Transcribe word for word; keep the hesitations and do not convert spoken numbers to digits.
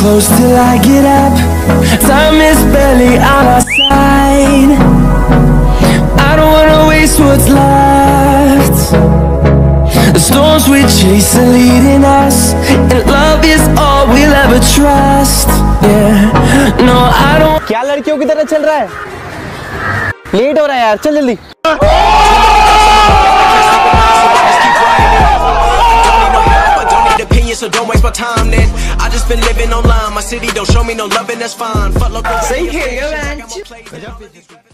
Close till I get up, time is barely on our side. I don't wanna waste what's left. The storms we chase are leading us, and love is all we'll ever trust. Yeah, no, I don't. क्या लड़कियों की तरह चल रहा है? Late हो रहा है यार, चल जल्दी. So don't waste my time then. I just been living online. My city don't show me no loving, that's fine. Fuck local.